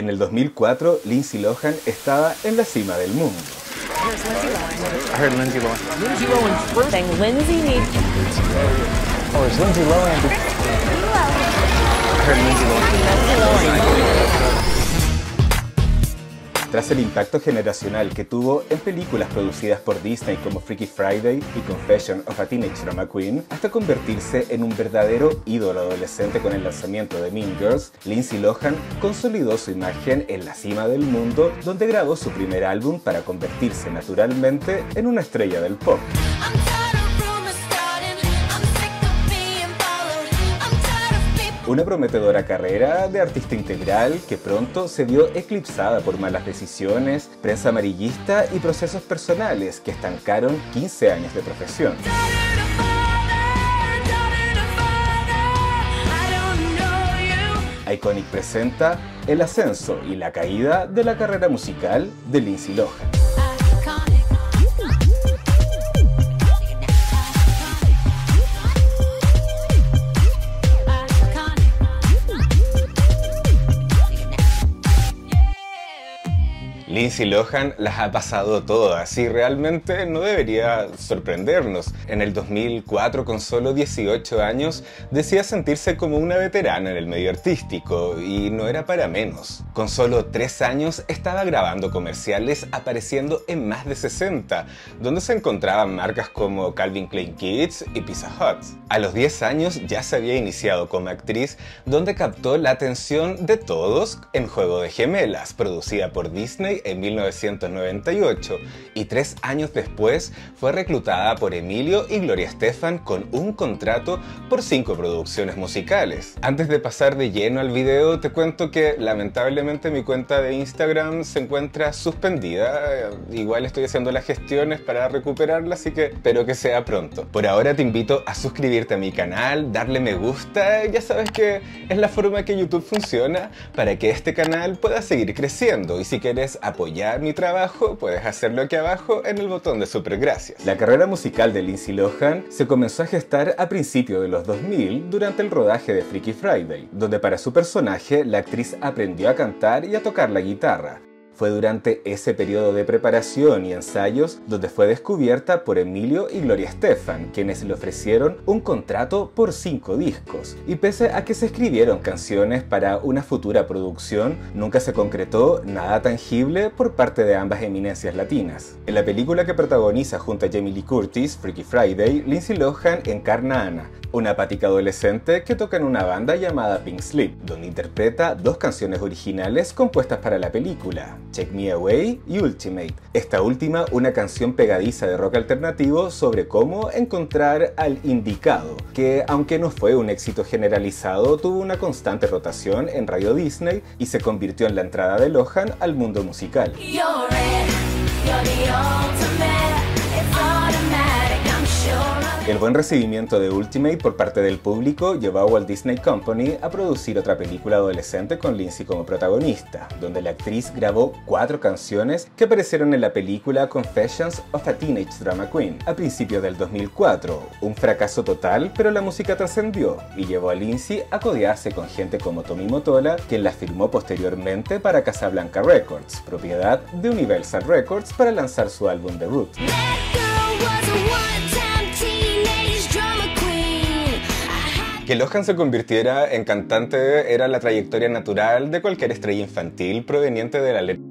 En el 2004, Lindsay Lohan estaba en la cima del mundo. I heard Lindsay Lohan. Lindsay Lohan's first. Saying Lindsay needs. Oh, it's Lindsay Lohan. I heard Lindsay Lohan. Tras el impacto generacional que tuvo en películas producidas por Disney como Freaky Friday y Confessions of a Teenage Drama Queen, hasta convertirse en un verdadero ídolo adolescente con el lanzamiento de Mean Girls, Lindsay Lohan consolidó su imagen en la cima del mundo, donde grabó su primer álbum para convertirse naturalmente en una estrella del pop. Una prometedora carrera de artista integral que pronto se vio eclipsada por malas decisiones, prensa amarillista y procesos personales que estancaron 15 años de profesión. Iconic presenta el ascenso y la caída de la carrera musical de Lindsay Lohan. Lindsay Lohan las ha pasado todas y realmente no debería sorprendernos. En el 2004, con solo 18 años, decía sentirse como una veterana en el medio artístico, y no era para menos. Con solo 3 años estaba grabando comerciales, apareciendo en más de 60, donde se encontraban marcas como Calvin Klein Kids y Pizza Hut. A los 10 años ya se había iniciado como actriz, donde captó la atención de todos en Juego de Gemelas, producida por Disney en 1998, y 3 años después fue reclutada por Emilio y Gloria Estefan con un contrato por 5 producciones musicales. Antes de pasar de lleno al video, te cuento que lamentablemente mi cuenta de Instagram se encuentra suspendida. Igual estoy haciendo las gestiones para recuperarla, así que espero que sea pronto. Por ahora te invito a suscribirte a mi canal, darle me gusta, ya sabes que es la forma que YouTube funciona para que este canal pueda seguir creciendo, y si quieres apoyar mi trabajo, puedes hacerlo aquí abajo en el botón de super gracias. La carrera musical de Lindsay Lohan se comenzó a gestar a principios de los 2000 durante el rodaje de Freaky Friday, donde para su personaje la actriz aprendió a cantar y a tocar la guitarra. Fue durante ese periodo de preparación y ensayos donde fue descubierta por Emilio y Gloria Estefan, quienes le ofrecieron un contrato por 5 discos. Y pese a que se escribieron canciones para una futura producción, nunca se concretó nada tangible por parte de ambas eminencias latinas. En la película que protagoniza junto a Jamie Lee Curtis, Freaky Friday, Lindsay Lohan encarna a Anna, una apática adolescente que toca en una banda llamada Pink Slip, donde interpreta 2 canciones originales compuestas para la película, Check Me Away y Ultimate. Esta última, una canción pegadiza de rock alternativo sobre cómo encontrar al indicado, que aunque no fue un éxito generalizado, tuvo una constante rotación en Radio Disney y se convirtió en la entrada de Lohan al mundo musical. El buen recibimiento de Ultimate por parte del público llevó a Walt Disney Company a producir otra película adolescente con Lindsay como protagonista, donde la actriz grabó 4 canciones que aparecieron en la película Confessions of a Teenage Drama Queen a principios del 2004. Un fracaso total, pero la música trascendió y llevó a Lindsay a codearse con gente como Tommy Motola, quien la firmó posteriormente para Casablanca Records, propiedad de Universal Records, para lanzar su álbum debut. Que Lohan se convirtiera en cantante era la trayectoria natural de cualquier estrella infantil proveniente de la letra.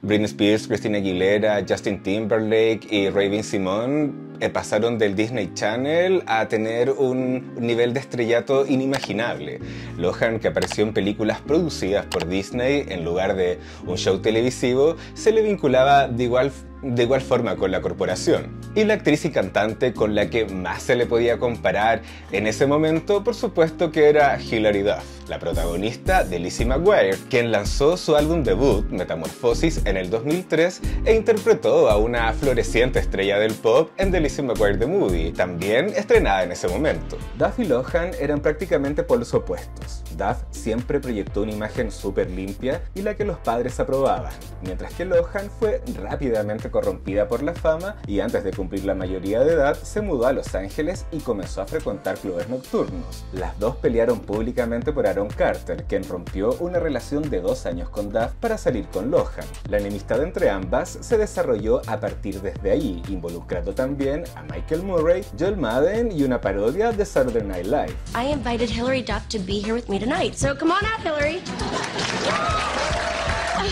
Britney Spears, Christina Aguilera, Justin Timberlake y Raven Simon pasaron del Disney Channel a tener un nivel de estrellato inimaginable. Lohan, que apareció en películas producidas por Disney en lugar de un show televisivo, se le vinculaba de igual forma con la corporación. Y la actriz y cantante con la que más se le podía comparar en ese momento, por supuesto que era Hilary Duff, la protagonista de The Lizzie McGuire, quien lanzó su álbum debut, Metamorphosis, en el 2003 e interpretó a una floreciente estrella del pop en The Lizzie McGuire The Movie, también estrenada en ese momento. Duff y Lohan eran prácticamente polos opuestos. Duff siempre proyectó una imagen súper limpia y la que los padres aprobaban, mientras que Lohan fue rápidamente fue corrompida por la fama y antes de cumplir la mayoría de edad se mudó a Los Ángeles y comenzó a frecuentar clubes nocturnos. Las dos pelearon públicamente por Aaron Carter, quien rompió una relación de 2 años con Duff para salir con Lohan. La enemistad entre ambas se desarrolló a partir desde ahí, involucrando también a Michael Murray, Joel Madden y una parodia de Saturday Night Live. I invited Hilary Duff to be here with me tonight, so come on out, Hilary.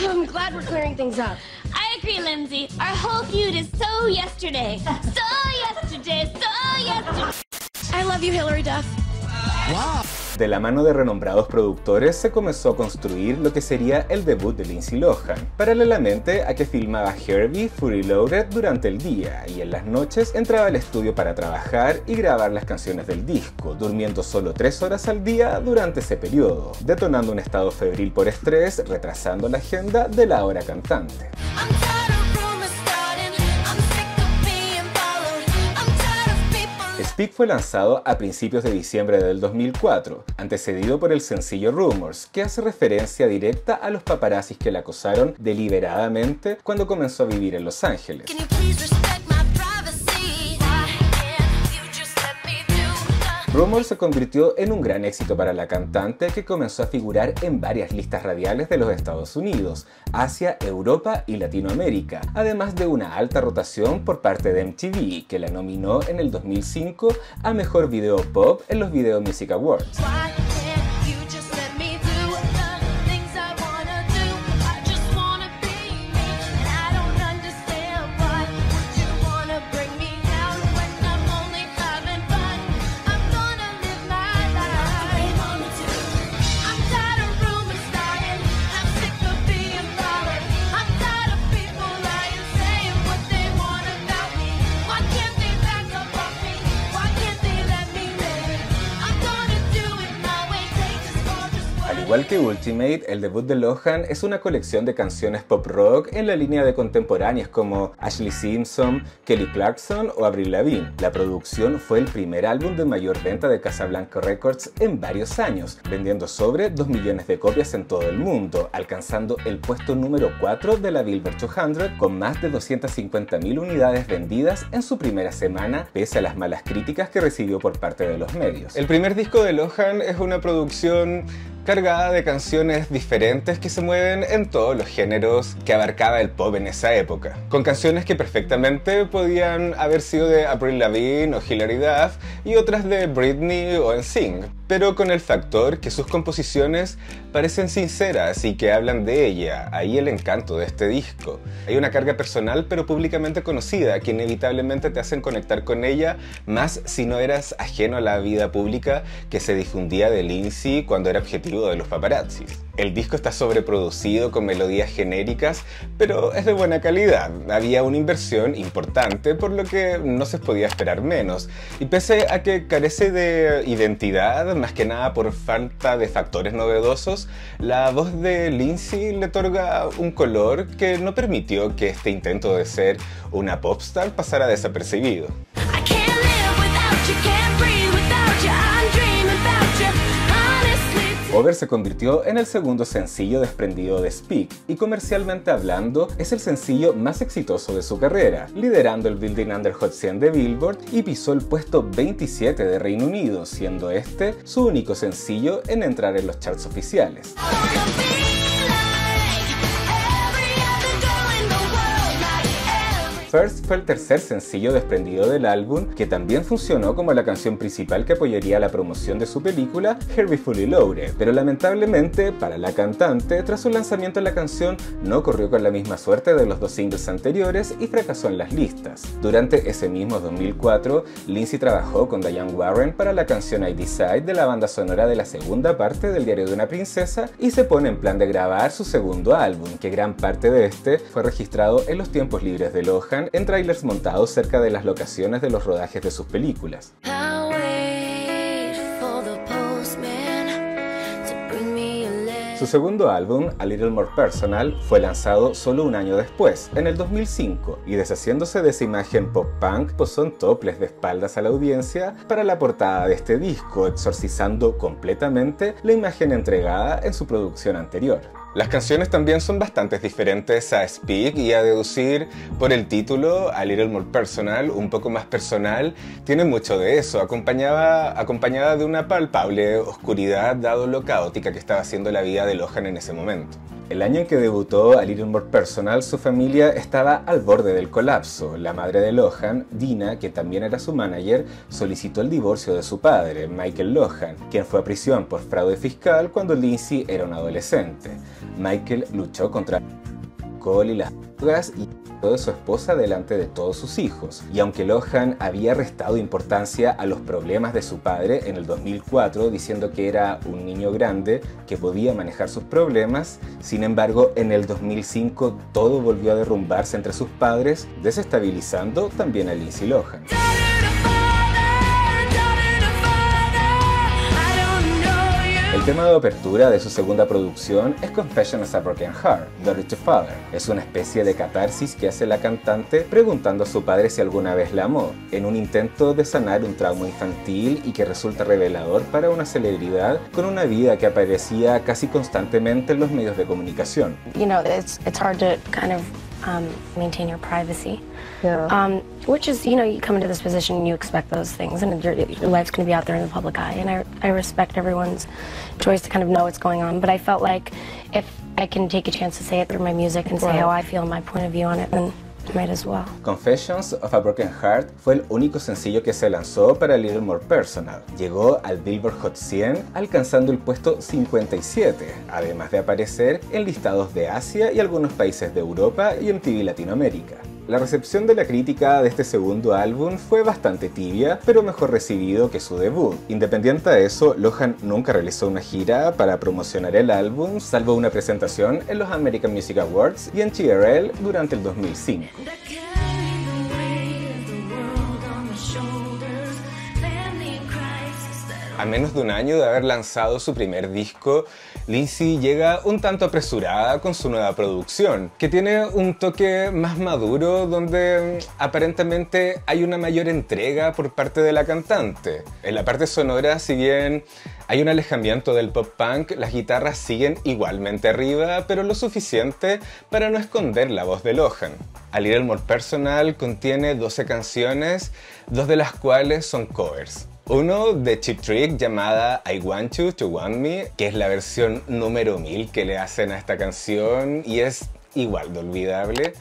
I'm glad we're clearing things up. I agree, Lindsay. Our whole feud is so yesterday. So yesterday, so yesterday. I love you, Hilary Duff. Wow. De la mano de renombrados productores se comenzó a construir lo que sería el debut de Lindsay Lohan, paralelamente a que filmaba Herbie Fully Loaded durante el día y en las noches entraba al estudio para trabajar y grabar las canciones del disco, durmiendo solo 3 horas al día durante ese periodo, detonando un estado febril por estrés, retrasando la agenda de la ahora cantante. Speak fue lanzado a principios de diciembre del 2004, antecedido por el sencillo Rumors, que hace referencia directa a los paparazzis que la acosaron deliberadamente cuando comenzó a vivir en Los Ángeles. Rumors se convirtió en un gran éxito para la cantante que comenzó a figurar en varias listas radiales de los Estados Unidos, Asia, Europa y Latinoamérica, además de una alta rotación por parte de MTV, que la nominó en el 2005 a Mejor Video Pop en los Video Music Awards. Igual que Ultimate, el debut de Lohan es una colección de canciones pop rock en la línea de contemporáneas como Ashley Simpson, Kelly Clarkson o Avril Lavigne. La producción fue el primer álbum de mayor venta de Casablanca Records en varios años, vendiendo sobre 2 millones de copias en todo el mundo, alcanzando el puesto número 4 de la Billboard 200 con más de 250.000 unidades vendidas en su primera semana, pese a las malas críticas que recibió por parte de los medios. El primer disco de Lohan es una producción cargada de canciones diferentes que se mueven en todos los géneros que abarcaba el pop en esa época, con canciones que perfectamente podían haber sido de Avril Lavigne o Hilary Duff y otras de Britney o NSYNC, pero con el factor que sus composiciones parecen sinceras y que hablan de ella, ahí el encanto de este disco. Hay una carga personal pero públicamente conocida que inevitablemente te hacen conectar con ella, más si no eras ajeno a la vida pública que se difundía de Lindsay cuando era objetivo de los paparazzis. El disco está sobreproducido con melodías genéricas, pero es de buena calidad. Había una inversión importante, por lo que no se podía esperar menos. Y pese a que carece de identidad, más que nada por falta de factores novedosos, la voz de Lindsay le otorga un color que no permitió que este intento de ser una popstar pasara desapercibido. Over se convirtió en el segundo sencillo desprendido de Speak y comercialmente hablando es el sencillo más exitoso de su carrera, liderando el Billboard Under Hot 100 de Billboard y pisó el puesto 27 de Reino Unido, siendo este su único sencillo en entrar en los charts oficiales. First fue el tercer sencillo desprendido del álbum, que también funcionó como la canción principal que apoyaría la promoción de su película Herbie Fully Loaded, pero lamentablemente para la cantante, tras su lanzamiento la canción no corrió con la misma suerte de los 2 singles anteriores y fracasó en las listas. Durante ese mismo 2004, Lindsay trabajó con Diane Warren para la canción I Decide de la banda sonora de la segunda parte del Diario de una Princesa y se pone en plan de grabar su segundo álbum, que gran parte de este fue registrado en los tiempos libres de Lohan en trailers montados cerca de las locaciones de los rodajes de sus películas. Su segundo álbum, A Little More Personal, fue lanzado solo un año después, en el 2005, y deshaciéndose de esa imagen pop-punk, posó en toples de espaldas a la audiencia para la portada de este disco, exorcizando completamente la imagen entregada en su producción anterior. Las canciones también son bastante diferentes a Speak, y a deducir por el título, A Little More Personal, un poco más personal, tiene mucho de eso, acompañada de una palpable oscuridad dado lo caótica que estaba siendo la vida de Lohan en ese momento. El año en que debutó A Little More Personal, su familia estaba al borde del colapso. La madre de Lohan, Dina, que también era su manager, solicitó el divorcio de su padre, Michael Lohan, quien fue a prisión por fraude fiscal cuando Lindsay era un adolescente. Michael luchó contra el alcohol y las drogas y de su esposa delante de todos sus hijos, y aunque Lohan había restado importancia a los problemas de su padre en el 2004 diciendo que era un niño grande que podía manejar sus problemas, sin embargo en el 2005 todo volvió a derrumbarse entre sus padres, desestabilizando también a Lindsay Lohan. El tema de apertura de su segunda producción es Confessions of a Broken Heart, Daughter to Father. Es una especie de catarsis que hace la cantante preguntando a su padre si alguna vez la amó, en un intento de sanar un trauma infantil y que resulta revelador para una celebridad con una vida que aparecía casi constantemente en los medios de comunicación. You know, it's hard to kind of maintain your privacy. Yeah. Which is, you know, you come into this position and you expect those things, and your life's going to be out there in the public eye. And I respect everyone's choice to kind of know what's going on, but I felt like if I can take a chance to say it through my music and say how I feel, my point of view on it, then might as well. Confessions of a Broken Heart fue el único sencillo que se lanzó para A Little More Personal. Llegó al Billboard Hot 100 alcanzando el puesto 57, además de aparecer en listados de Asia y algunos países de Europa y MTV Latinoamérica. La recepción de la crítica de este segundo álbum fue bastante tibia, pero mejor recibido que su debut. Independiente de eso, Lohan nunca realizó una gira para promocionar el álbum, salvo una presentación en los American Music Awards y en TRL durante el 2005. A menos de un año de haber lanzado su primer disco, Lindsay llega un tanto apresurada con su nueva producción, que tiene un toque más maduro donde aparentemente hay una mayor entrega por parte de la cantante. En la parte sonora, si bien hay un alejamiento del pop punk, las guitarras siguen igualmente arriba, pero lo suficiente para no esconder la voz de Lohan. A Little More Personal contiene 12 canciones, dos de las cuales son covers. Uno de Cheap Trick llamada I Want You to Want Me, que es la versión número 1000 que le hacen a esta canción y es igual de olvidable.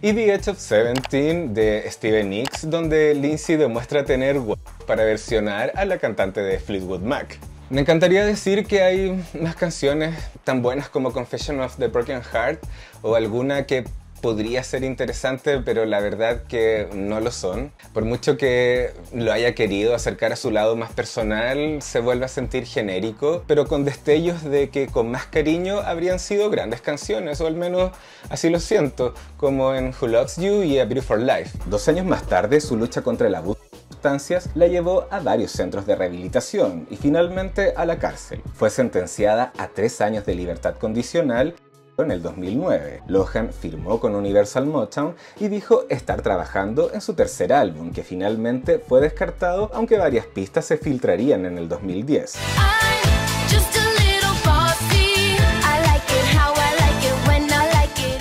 Y The Edge of 17 de Steven Nicks, donde Lindsay demuestra tener para versionar a la cantante de Fleetwood Mac. Me encantaría decir que hay más canciones tan buenas como Confession of the Broken Heart o alguna que podría ser interesante, pero la verdad que no lo son. Por mucho que lo haya querido acercar a su lado más personal, se vuelve a sentir genérico, pero con destellos de que con más cariño habrían sido grandes canciones, o al menos así lo siento, como en Who Loves You y A Beautiful Life. 2 años más tarde, su lucha contra el abuso la llevó a varios centros de rehabilitación y finalmente a la cárcel. Fue sentenciada a 3 años de libertad condicional. En el 2009, Lohan firmó con Universal Motown y dijo estar trabajando en su tercer álbum, que finalmente fue descartado, aunque varias pistas se filtrarían en el 2010.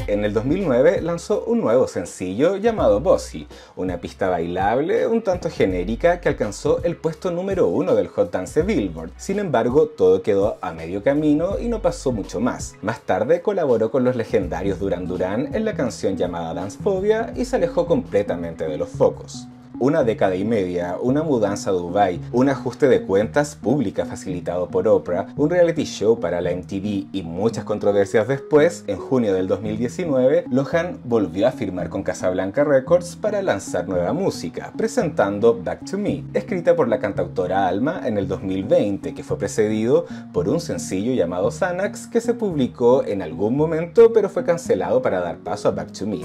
En el 2009 lanzó un nuevo sencillo llamado Bossy, una pista bailable un tanto genérica que alcanzó el puesto número 1 del Hot Dance Billboard. Sin embargo, todo quedó a medio camino y no pasó mucho más. Más tarde colaboró con los legendarios Duran Duran en la canción llamada Dancephobia y se alejó completamente de los focos. Una década y media, una mudanza a Dubai, un ajuste de cuentas pública facilitado por Oprah, un reality show para la MTV y muchas controversias después, en junio del 2019, Lohan volvió a firmar con Casablanca Records para lanzar nueva música, presentando Back to Me, escrita por la cantautora Alma en el 2020, que fue precedido por un sencillo llamado Xanax que se publicó en algún momento pero fue cancelado para dar paso a Back to Me.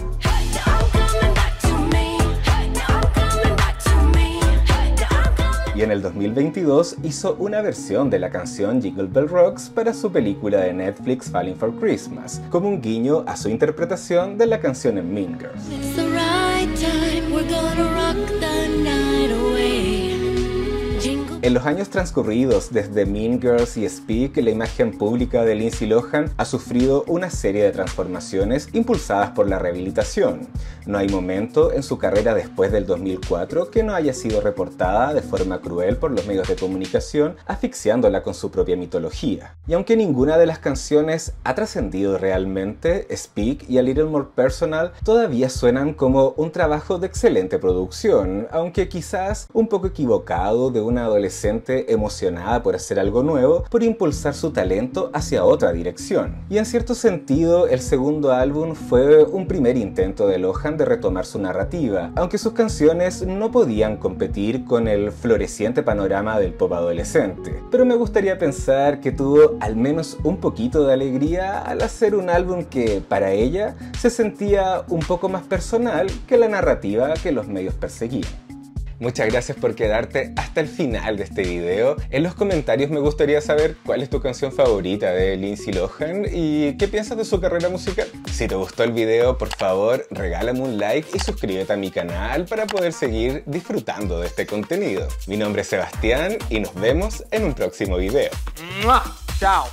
Y en el 2022 hizo una versión de la canción Jingle Bell Rocks para su película de Netflix Falling for Christmas, como un guiño a su interpretación de la canción en Mean Girls. En los años transcurridos desde Mean Girls y Speak, la imagen pública de Lindsay Lohan ha sufrido una serie de transformaciones impulsadas por la rehabilitación. No hay momento en su carrera después del 2004 que no haya sido reportada de forma cruel por los medios de comunicación, asfixiándola con su propia mitología. Y aunque ninguna de las canciones ha trascendido realmente, Speak y A Little More Personal todavía suenan como un trabajo de excelente producción, aunque quizás un poco equivocado de una adolescente emocionada por hacer algo nuevo, por impulsar su talento hacia otra dirección. Y en cierto sentido, el segundo álbum fue un primer intento de Lohan de retomar su narrativa, aunque sus canciones no podían competir con el floreciente panorama del pop adolescente. Pero me gustaría pensar que tuvo al menos un poquito de alegría al hacer un álbum que, para ella, se sentía un poco más personal que la narrativa que los medios perseguían. Muchas gracias por quedarte hasta el final de este video. En los comentarios me gustaría saber cuál es tu canción favorita de Lindsay Lohan y qué piensas de su carrera musical. Si te gustó el video, por favor, regálame un like y suscríbete a mi canal para poder seguir disfrutando de este contenido. Mi nombre es Sebastián y nos vemos en un próximo video. ¡Mua! ¡Chao!